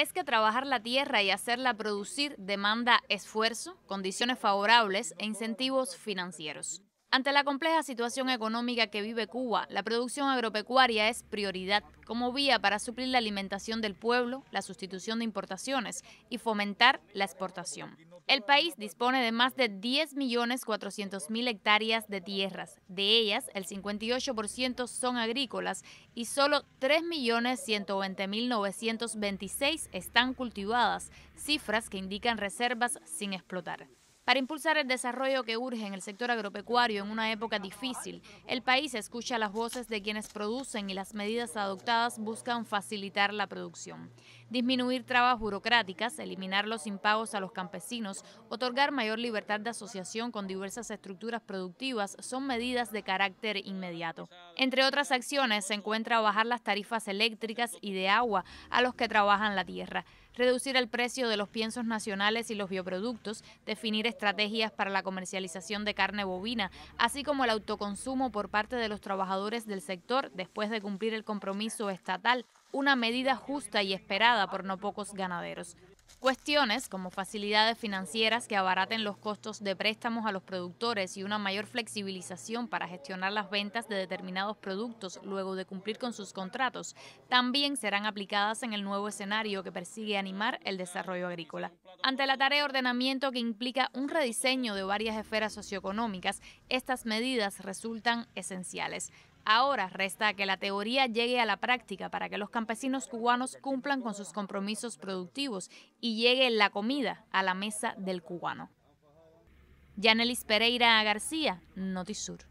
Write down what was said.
es que trabajar la tierra y hacerla producir demanda esfuerzo, condiciones favorables e incentivos financieros. Ante la compleja situación económica que vive Cuba, la producción agropecuaria es prioridad como vía para suplir la alimentación del pueblo, la sustitución de importaciones y fomentar la exportación. El país dispone de más de 10.400.000 hectáreas de tierras. De ellas, el 58% son agrícolas y solo 3.120.926 están cultivadas, cifras que indican reservas sin explotar. Para impulsar el desarrollo que urge en el sector agropecuario en una época difícil, el país escucha las voces de quienes producen y las medidas adoptadas buscan facilitar la producción. Disminuir trabas burocráticas, eliminar los impagos a los campesinos, otorgar mayor libertad de asociación con diversas estructuras productivas son medidas de carácter inmediato. Entre otras acciones se encuentra bajar las tarifas eléctricas y de agua a los que trabajan la tierra, reducir el precio de los piensos nacionales y los bioproductos, definir estrategias para la comercialización de carne bovina, así como el autoconsumo por parte de los trabajadores del sector después de cumplir el compromiso estatal, una medida justa y esperada por no pocos ganaderos. Cuestiones como facilidades financieras que abaraten los costos de préstamos a los productores y una mayor flexibilización para gestionar las ventas de determinados productos luego de cumplir con sus contratos, también serán aplicadas en el nuevo escenario que persigue animar el desarrollo agrícola. Ante la tarea de ordenamiento que implica un rediseño de varias esferas socioeconómicas, estas medidas resultan esenciales. Ahora resta que la teoría llegue a la práctica para que los campesinos cubanos cumplan con sus compromisos productivos y llegue la comida a la mesa del cubano. Yanelis Pereira García, NotiSur.